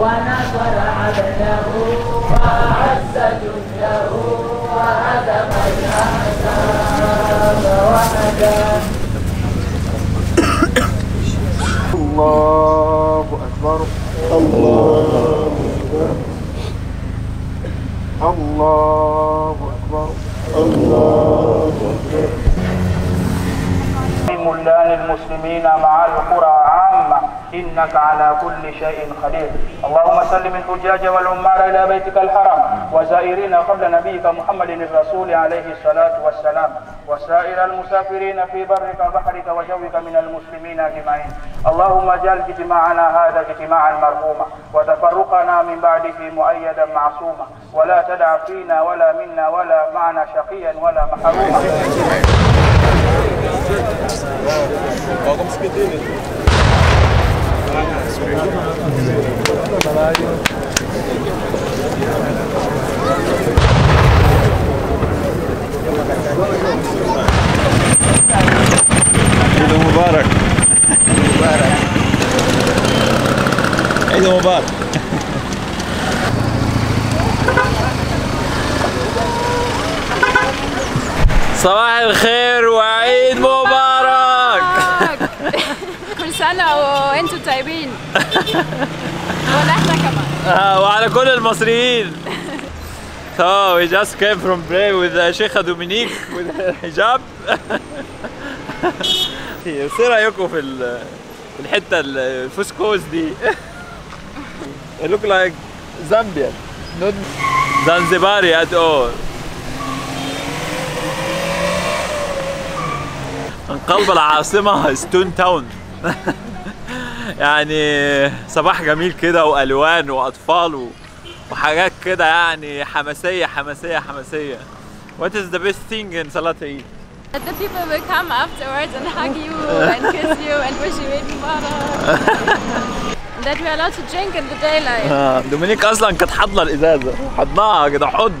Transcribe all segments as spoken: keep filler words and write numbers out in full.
ونصر عبده وعز جنده وهدم الأحزاب وهدى. الله أكبر الله أكبر الله أكبر الله أكبر. ملان المسلمين مع القرى عامة إنك على كل شيء قدير. اللهم سلم الحجاج والعمار إلى بيتك الحرام وزائرين قبل نبيك محمد الرسول عليه الصلاة والسلام وسائر المسافرين في برك وبحرك وجوك من المسلمين أجمعين. اللهم اجعل اجتماعنا هذا اجتماعا مرحوما وتفرقنا من بعده مؤيدا معصوما ولا تدع فينا ولا منا ولا معنا شقيا ولا محروما. عيد مبارك مبارك عيد مبارك. صباح الخير وعيد مبارك. كل سنة وانتم طيبين ونحن كمان وعلى كل المصريين. So we just came from prayer with uh, Sheikha Dominique with her hijab. يصير رايكم في الحتة الفسكوز دي؟ It look like Zambian, not Zanzibari at all. انقلب العاصمة ستون تاون. يعني صباح جميل كده والوان واطفال وحاجات كده يعني حماسية حماسية حماسية. What is the best thing in Salat Eid? That the people will come afterwards and hug you and kiss you and wish you Eid Mubarak. That we are allowed to drink in the daylight. آه دومينيك أصلاً كانت حاضنة الإزازة، حضناها كده حضن.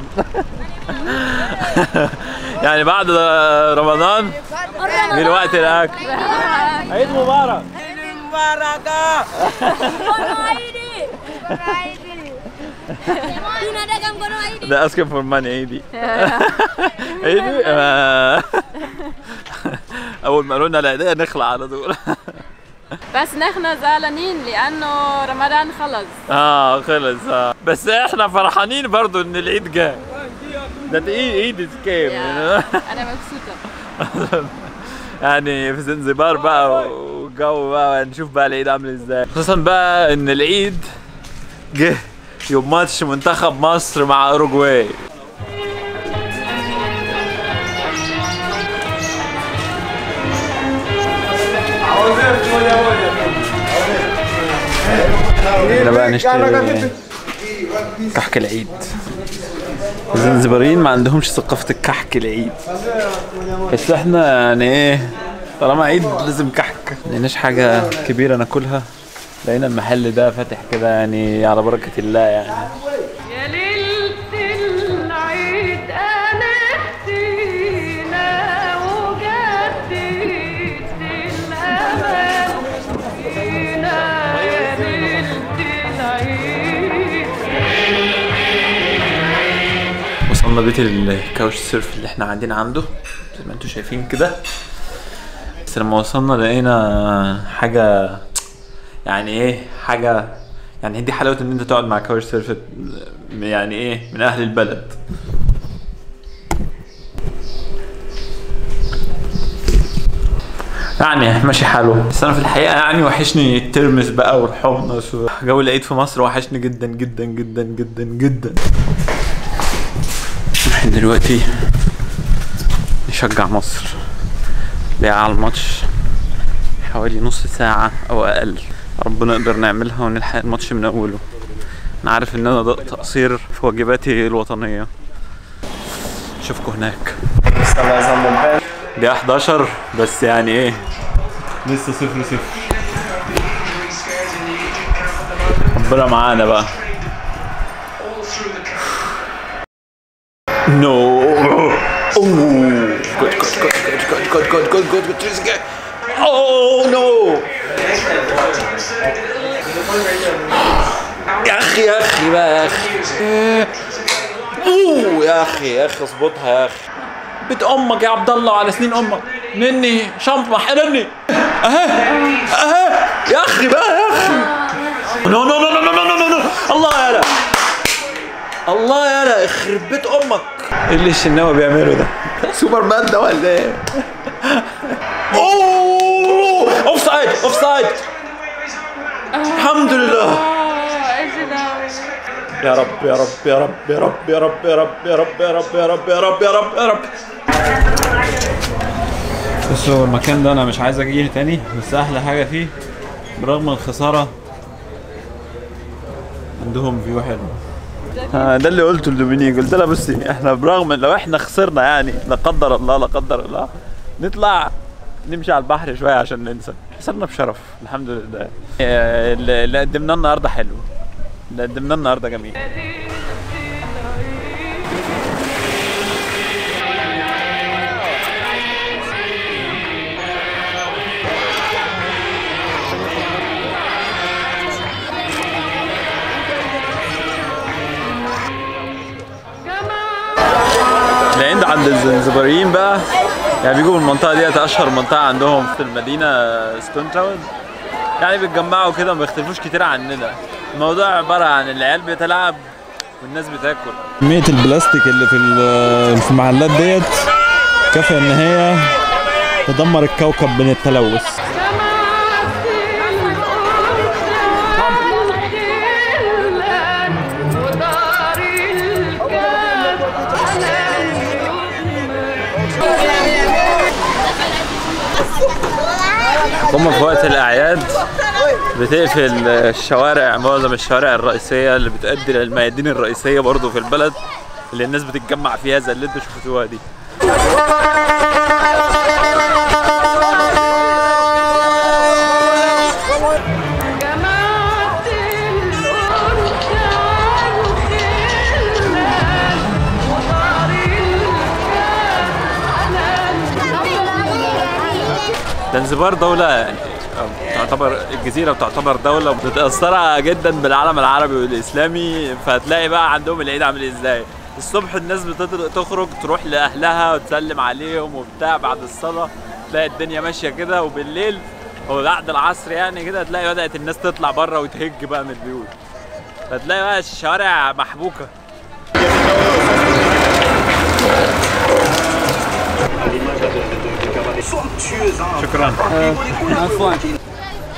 يعني بعد رمضان دلوقتي الأكل. عيد مبارك. عيد مبارك. عيد They're asking for money, Eidi. أول ما قالوا لنا العيدية نخلع على طول. بس نحن زعلانين لأنه رمضان خلص. آه خلص آه. بس إحنا فرحانين برضه إن العيد جاء. ده عيد كام؟ أنا مبسوطة. يعني في زنزبار بقى والجو بقى نشوف بقى العيد عامل إزاي. خصوصًا بقى إن العيد جه. يوم ماتش منتخب مصر مع أوروغواي. احنا بقى نشتري كحك العيد. الزنزباريين ما عندهمش ثقافة الكحك العيد، بس احنا يعني ايه طالما عيد لازم كحك. ما لقيناش حاجة كبيرة ناكلها، لقينا المحل ده فاتح كده يعني على بركة الله. يعني يا ليلة العيد أنا اهتينا وجددت الأمل فينا يا ليلة العيد. وصلنا بيت الكاوش سيرف اللي احنا قاعدين عنده زي ما انتوا شايفين كده، بس لما وصلنا لقينا حاجة يعني ايه حاجه يعني دي حلاوه ان انت تقعد مع كاوش سيرفر يعني ايه من اهل البلد. يعني ماشي حاله، بس انا في الحقيقه يعني وحشني الترمس بقى والحمص. جو العيد في مصر وحشني جدا جدا جدا جدا جدا. احنا دلوقتي نشجع مصر بقى على الماتش حوالي نص ساعه او اقل. ربنا نقدر نعملها ونلحق الماتش من اوله. انا عارف ان انا ده تقصير في واجباتي الوطنيه. اشوفكم هناك. دي احداشر بس يعني ايه لسه صفر صفر. ربنا معانا بقى. نو اوه جود جود جود جود جود جود جود جود. Oh no! يا اخي يا اخي بقى يا اخي. اوه يا اخي يا اخي اظبطها يا اخي. بيت امك يا عبد الله وعلى سنين امك. نني شمح نني. اهي اهي يا اخي بقى يا اخي. نو نو نو نو نو نو نو. الله يالا. الله يالا يخرب بيت امك. ايه اللي الشناوي بيعمله ده؟ سوبر مان ده ولا ايه؟ اوه اوف سايد اوف سايد. الحمد لله. يا رب يا رب يا رب يا رب يا رب يا رب يا رب يا رب يا رب يا رب يا رب يا رب. بصوا المكان ده انا مش عايز اجيه تاني، بس احلى حاجه فيه برغم الخساره عندهم فيو حلو. ها ده اللي قلته لدومينيك، قلت لها بصي احنا برغم لو احنا خسرنا يعني لا قدر الله لا قدر الله نطلع نمشي على البحر شويه عشان ننسى، خسرنا بشرف الحمد لله. اللي قدمناه النهارده حلو. اللي قدمناه النهارده جميل. العند عند الزنزباريين بقى يعني بيجوا من المنطقه ديت، اشهر منطقه عندهم في المدينه ستون تاون، يعني بيتجمعوا كده ما بيختلفوش كتير عننا. الموضوع عباره عن العيال بتلعب والناس بتاكل. كميه البلاستيك اللي في في المحلات ديت كافيه ان هي تدمر الكوكب من التلوث. هم في وقت الاعياد بتقفل الشوارع، معظم الشوارع الرئيسيه اللي بتؤدي للميادين الرئيسيه برضه في البلد اللي الناس بتتجمع فيها زي اللي انتوا شفتوها دي. زنزبار دولة يعني تعتبر الجزيرة بتعتبر دولة متأثرة جدا بالعالم العربي والإسلامي، فهتلاقي بقى عندهم العيد عامل ازاي. الصبح الناس بتخرج تروح لأهلها وتسلم عليهم وبتاع بعد الصلاة، تلاقي الدنيا ماشية كده، وبالليل أو بعد العصر يعني كده تلاقي بدأت الناس تطلع بره وتهج بقى من البيوت، فتلاقي بقى الشوارع محبوكة. شكرا. عفوا.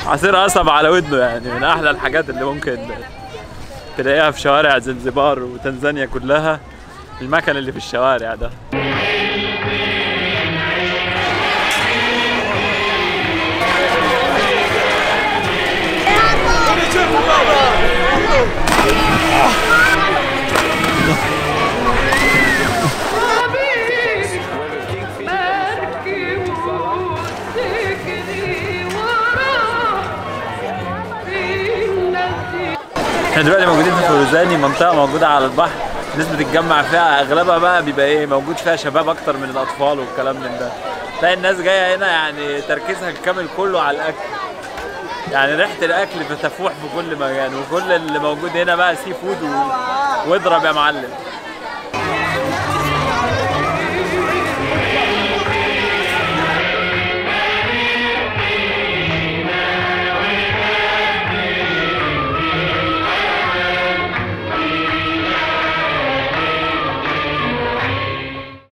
عصير قصب على ودنه يعني من احلى الحاجات اللي ممكن تلاقيها في شوارع زنزبار وتنزانيا كلها، المكان اللي في الشوارع ده. احنا دلوقتي موجودين في فورداني، منطقة موجودة على البحر، الناس بتتجمع فيها، اغلبها بقى بيبقى ايه موجود فيها شباب اكتر من الاطفال والكلام من ده. تلاقي الناس جاية هنا يعني تركيزها الكامل كله على الاكل. يعني ريحة الاكل بتفوح في كل مكان، وكل اللي موجود هنا بقى سي فود واضرب يا معلم.